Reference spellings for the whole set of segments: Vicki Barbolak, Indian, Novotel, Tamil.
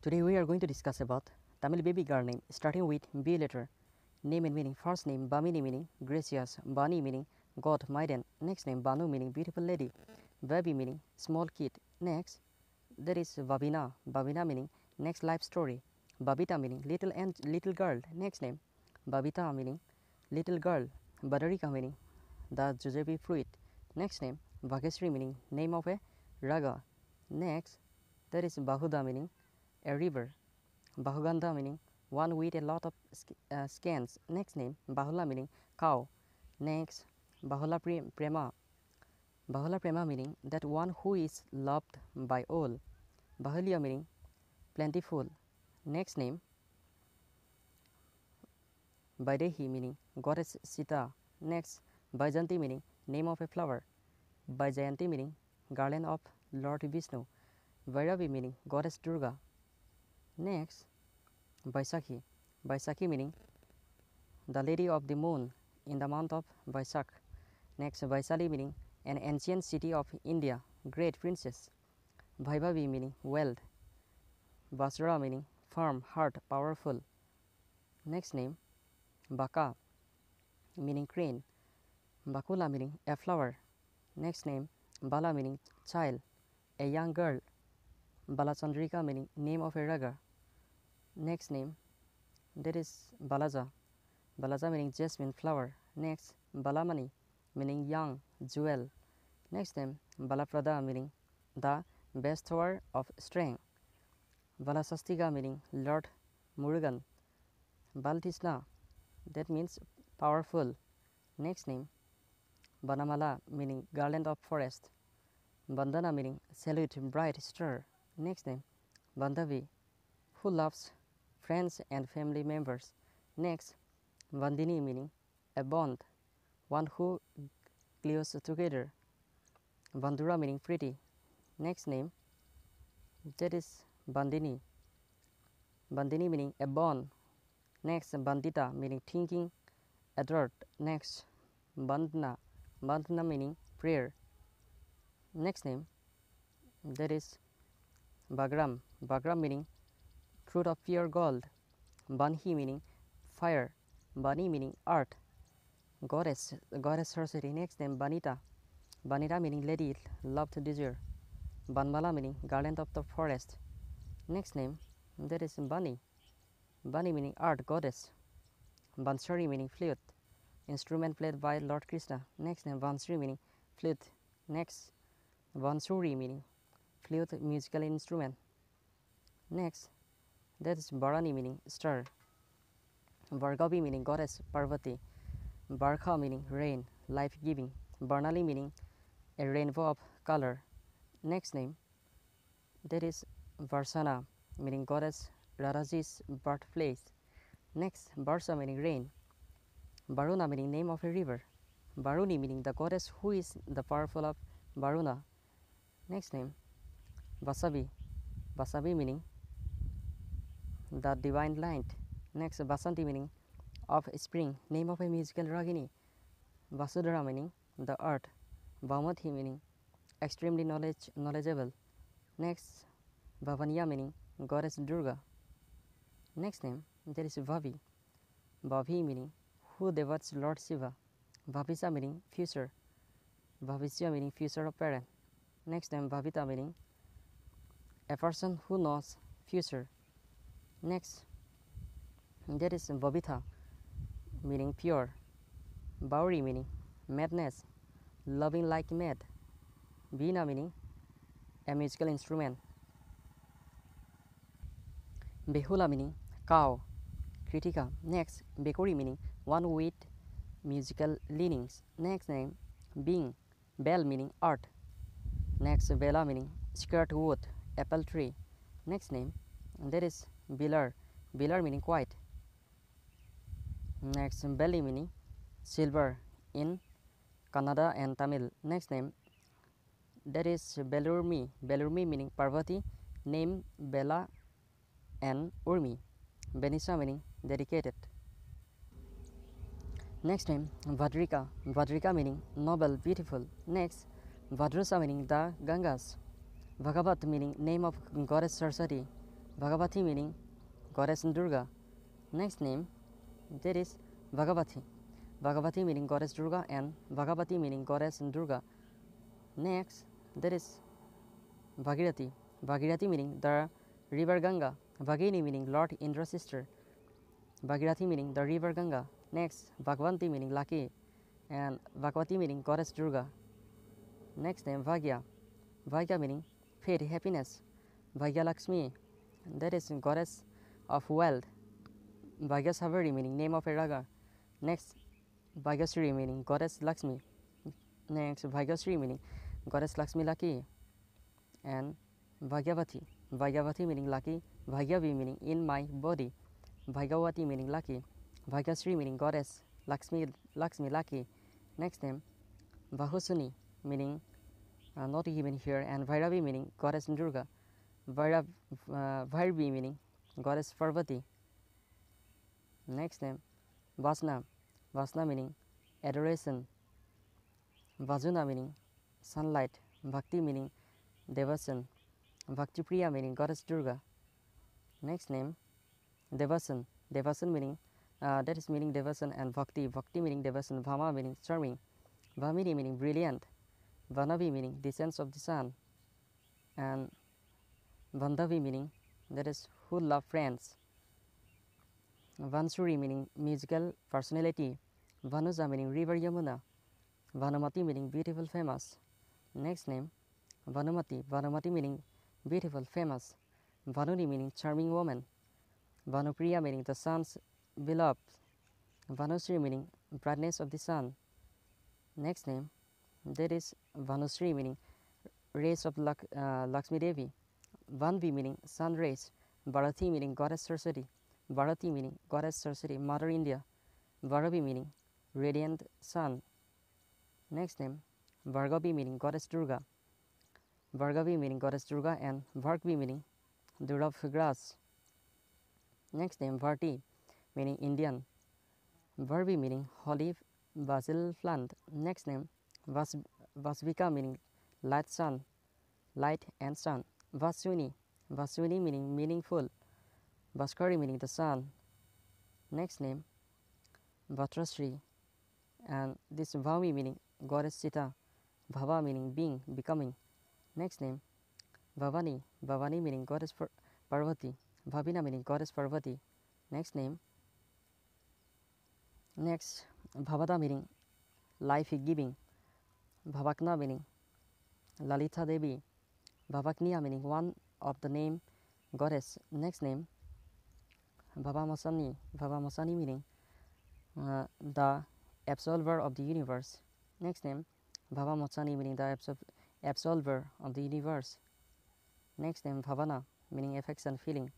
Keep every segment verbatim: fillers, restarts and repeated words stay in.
Today we are going to discuss about Tamil baby girl name starting with B letter. Name and meaning. First name Bamini meaning gracious, Bani meaning God, maiden. Next name Banu meaning beautiful lady, Baby meaning small kid. Next there is Babina, Babina meaning next life story, Babita meaning little and little girl. Next name Babita meaning little girl, Badarika meaning the Josebi fluid. Next name Bhageshri meaning name of a raga. Next there is Bahuda meaning a river, Bahugandha meaning one with a lot of uh, scans. Next name Bahula meaning cow. Next Bahula Prema, Bahula Prema meaning that one who is loved by all, Bahulia meaning plentiful. Next name Vaidehi meaning goddess Sita. Next Vaijanti meaning name of a flower, Vaijayanti meaning garland of Lord Vishnu, Vairavi meaning goddess Durga. Next Vaisakhi, Vaisakhi meaning the lady of the moon in the month of Vaisak. Next Vaisali meaning an ancient city of India, great princess, Vaibhavi meaning wealth, Vasra meaning firm, hard, powerful. Next name Baka meaning crane, Bakula meaning a flower. Next name Bala meaning child, a young girl, Balachandrika meaning name of a raga. Next name there is Balaja, Balaja meaning jasmine flower. Next Balamani meaning young, jewel. Next name Balaprada meaning the bestower of strength, Balasastika meaning Lord Murugan, Baltishna that means powerful. Next name Banamala meaning garland of forest, Bandana meaning salute, bright star. Next name Bandavi, who loves friends and family members. Next Bandini meaning a bond, one who clings together, Bandura meaning pretty. Next name that is Bandini, Bandini meaning a bond. Next Bandita meaning thinking, adroit. Next Bandana, Bandana meaning prayer. Next name there is Bagram, Bagram meaning fruit of pure gold, Banhi meaning fire, Bani meaning earth, goddess, goddess sorcery. Next name Banita, Banita meaning lady, loved desire, Banmala meaning garland of the forest. Next name there is Bani, Bani meaning earth, goddess, Bansuri meaning flute, instrument played by Lord Krishna. Next name Bansuri meaning flute. Next Bansuri meaning flute, musical instrument. Next that is Bharani meaning star, Bhargavi meaning goddess Parvati, Barkha meaning rain, life giving, Barnali meaning a rainbow of color. Next name that is Varsana meaning goddess Radhaji's birthplace. Next Varsa meaning rain, Varuna meaning name of a river, Varuni meaning the goddess who is the powerful of Varuna. Next name Vasavi, Vasavi meaning the divine light. Next Basanti meaning of spring, name of a musical ragini, Vasudhara meaning the earth, Bhamathi meaning extremely knowledge, knowledgeable. Next Bhavaniya meaning goddess Durga. Next name there is Bhavi, Bhavi meaning who devotes Lord Shiva, Bhavisa meaning future, Bhavisya meaning future of parent. Next name Bhavita meaning a person who knows future. Next there is Babitha meaning pure, Bauri meaning madness, loving like mad, Veena meaning a musical instrument, Behula meaning cow, Kritika. Next Bekori meaning one with musical leanings. Next name Bing, Bell meaning art. Next Bella meaning skirt wood, apple tree. Next name there is Bilar, Bilar meaning quiet. Next Belly meaning silver in Kannada and Tamil. Next name that is Belurmi, Belurmi meaning Parvati, name Bella and Urmi, Benisa meaning dedicated. Next name Vadrika, Vadrika meaning noble, beautiful. Next Vadrusa meaning the Gangas, Bhagavat meaning name of goddess Saraswati, Bhagavathi meaning goddess in Durga. Next name, there is Bhagavathi. Bhagavathi meaning goddess Durga and Bhagavathi meaning goddess in Durga. Next, there is Bhagirathi. Bhagirathi meaning the river Ganga. Bhagini meaning Lord Indra's sister. Bhagirathi meaning the river Ganga. Next, Bhagwanti meaning lucky and Bhagavati meaning goddess Durga. Next name, Bhagya. Bhagya meaning fate, happiness. Bhagya Lakshmi, that is goddess of wealth. Bhagya Savari meaning name of a raga. Next, Bhagyasri meaning goddess Lakshmi. Next, Bhagyasri meaning goddess Lakshmi Lucky. And Bhagyavati. Bhagyavati meaning lucky. Bhagyavi meaning in my body. Bhagyavati meaning lucky. Bhagyasri meaning goddess Lakshmi, Lakshmi Lucky. Next name, Bahusuni meaning uh, not even here. And Bhairavi meaning goddess Durga. Bhairavi uh, meaning goddess Parvati. Next name, Vasna. Vasna meaning adoration. Vajuna meaning sunlight. Bhakti meaning devotion. Bhakti Priya meaning goddess Durga. Next name, Devasan. Devasan meaning uh, that is meaning devotion and Bhakti. Bhakti meaning devotion. Vama meaning charming. Vamini meaning brilliant. Vanavi meaning descent of the sun. And Vandavi meaning that is who love friends. Vansuri meaning musical personality. Vanuja meaning river Yamuna. Vanumati meaning beautiful, famous. Next name, Vanumati. Vanumati meaning beautiful, famous. Vanuni meaning charming woman. Vanupriya meaning the sun's beloved. Vanusri meaning brightness of the sun. Next name, there is Vanusri meaning rays of Lak, uh, Lakshmi Devi. Vanvi meaning sun rays. Bharati meaning goddess Saraswati. Bharati meaning goddess Saraswati, Mother India. Bhargavi meaning radiant sun. Next name, Bhargavi meaning goddess Durga. Bhargavi meaning goddess Durga and Bhargavi meaning Durga grass. Next name, Bharti meaning Indian. Bharvi meaning holy basil plant. Next name, Vas Vasvika meaning light sun, light and sun. Vasuni. Vasuni meaning meaningful. Vaskari meaning the sun. Next name, Vatrasri. And this Vami meaning goddess Sita. Bhava meaning being, becoming. Next name, Bhavani. Bhavani meaning goddess Parvati. Bhavina meaning goddess Parvati. Next name. Next, Bhavada meaning life giving. Bhavakna meaning Lalita Devi. Bhavakniya meaning one of the name goddess. Next name, Bhavamasani. Bhavamasani meaning uh, the absolver of the universe. Next name, Bhavamasani meaning the absol absolver of the universe. Next name, Bhavana meaning affection, feeling.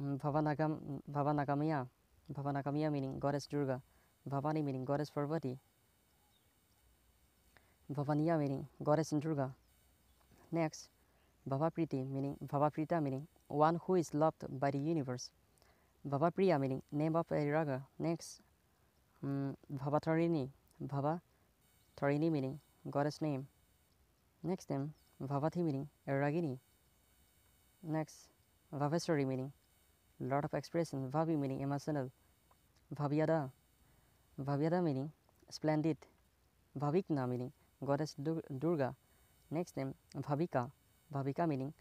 Bhavanagam, Bhavanagamiya. Bhavanagamiya meaning goddess Durga. Bhavani meaning goddess Parvati. Bhavaniya meaning goddess Durga. Next, Bhavapriti meaning Bhavaprita meaning one who is loved by the universe. Bhavapriya meaning name of a raga. Next, um, Bhavatarini. Bhavatarini meaning goddess name. Next name, Bhavati meaning a ragini. Next, Bhaveswari meaning Lord of Expression. Bhavi meaning emotional. Bhavyada. Bhavyada meaning splendid. Bhavikna meaning goddess Durga. Next name, Bhavika. Bhavika meaning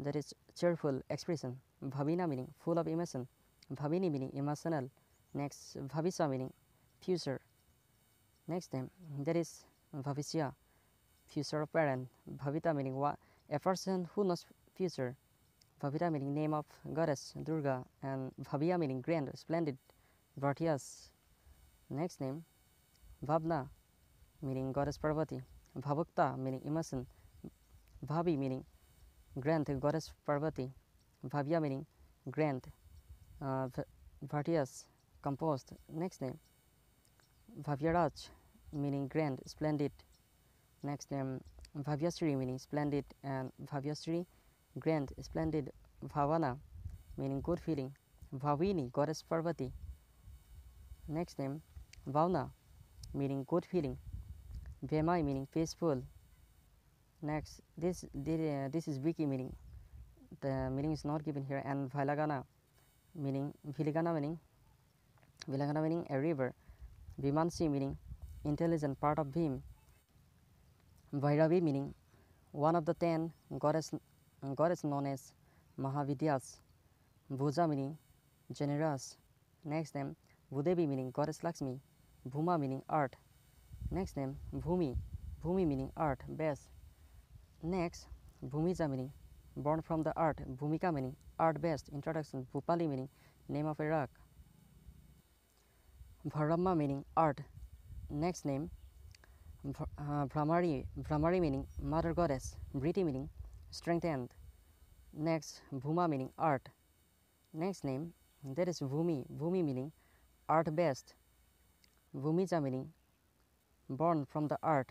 that is cheerful expression. Bhavina meaning full of emotion. Bhavini meaning emotional. Next, Bhavisa meaning future. Next name, that is Bhavisya, future of parent. Bhavita meaning what? A person who knows future. Bhavita meaning name of goddess Durga and Bhavya meaning grand, splendid, virtuous. Next name, Bhavna meaning goddess Parvati. Bhavukta meaning emotion. Bhavi meaning grand, goddess Parvati. Bhavya meaning grand, uh, virtuous, composed. Next name, Bhavyaraj meaning grand, splendid. Next name, Bhavyasri meaning splendid and Bhavyasri grand, splendid. Bhavana meaning good feeling. Bhavini, goddess Parvati. Next name, Bhavna meaning good feeling. Vemai meaning peaceful. Next, this this, uh, this is Viki meaning the meaning is not given here. And Vilagana meaning Vilagana meaning Vilagana meaning a river. Vimansi meaning intelligent part of Bhim. Vairavi meaning one of the ten goddess goddess known as Mahavidyas. Bhuja meaning generous. Next name Bhudevi meaning goddess Lakshmi. Bhuma meaning earth. Next name Bhumi. Bhumi meaning earth, base. Next Bhumija meaning born from the earth. Bhumika meaning earth based. Introduction Bhupali meaning name of a rock. Bharamma meaning earth. Next name uh, Brahmari. Brahmari meaning mother goddess. Briti meaning strengthened. Next Bhuma meaning earth. Next name that is Bhumi. Bhumi meaning earth based. Bhumija meaning born from the earth.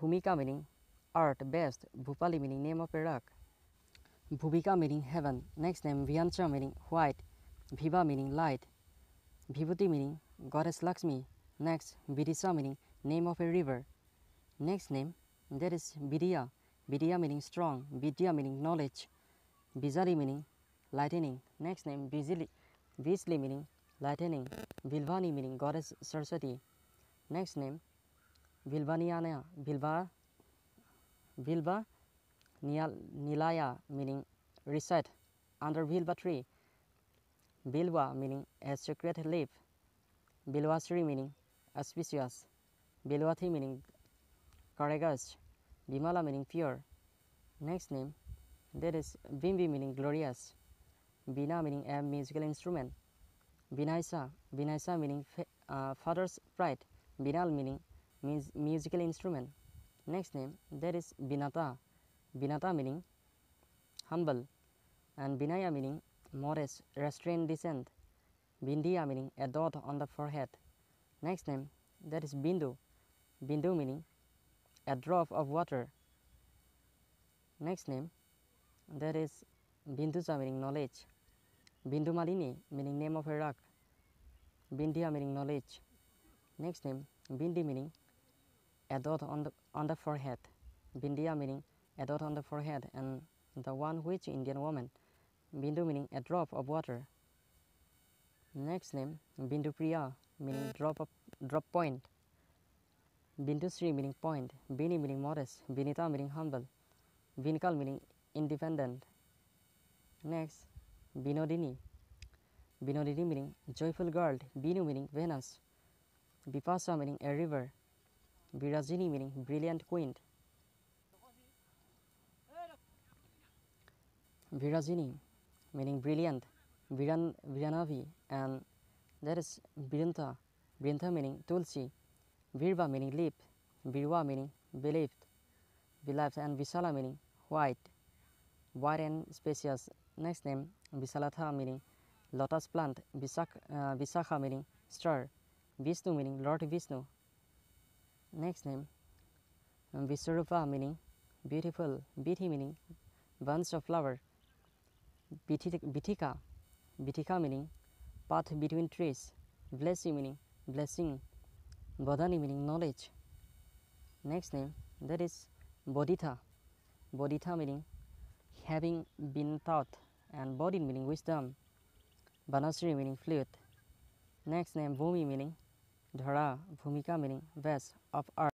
Bhumika meaning earth based. Bhupali meaning name of a rock. Bhuvika meaning heaven. Next name Vyancha meaning white. Bhiva meaning light. Bhivuti meaning goddess Lakshmi. Next Vidisha meaning name of a river. Next name that is Vidya. Vidya meaning strong. Vidya meaning knowledge. Bijali meaning lightning. Next name Bijli. Bijli meaning lightning. Vilvani meaning goddess Saraswati. Next name Vilvaniana. Vilva Vilva Nilaya meaning recite under Vilva tree. Bilwa meaning a secret leaf. Bilwasri meaning auspicious. Bilwathi meaning courageous. Bimala meaning pure. Next name that is Bimbi meaning glorious. Bina meaning a musical instrument. Binaisa. Binaisa meaning uh, father's pride. Binal meaning means musical instrument. Next name that is Binata. Binata meaning humble, and Binaya meaning modest, restrained descent. Bindiya meaning a dot on the forehead. Next name that is Bindu. Bindu meaning a drop of water. Next name that is Binduja meaning knowledge. Bindu Malini meaning name of a rock. Bindiya meaning knowledge. Next name Bindi meaning a dot on the on the forehead. Bindiya meaning a dot on the forehead, and the one which Indian woman. Bindu meaning a drop of water. Next name Bindu Priya meaning drop of drop point. Bindu Sri meaning point. Bini meaning modest. Binita meaning humble. Binkal meaning independent. Next Binodini. Binodini meaning joyful girl. Binu meaning Venus. Bipasa meaning a river. Virajini meaning brilliant queen. Virajini meaning brilliant. Viran, Viranavi, and that is Virinta. Virinta meaning Tulsi. Virva meaning leaf. Virva meaning believed. Believed, and Visala meaning white. Wide and spacious. Next name Visalatha meaning lotus plant. Visakha, uh, Visakha meaning star. Vishnu meaning Lord Vishnu. Next name Vishwarupa meaning beautiful. Bithi meaning bunch of flower. Bitika. Bitika meaning path between trees. Blessi meaning blessing. Bodhani meaning knowledge. Next name that is Bodhita. Bodhita meaning having been taught, and Bodhi meaning wisdom. Banasri meaning flute. Next name Bhumi meaning Dhara. Bhumika meaning vase of earth.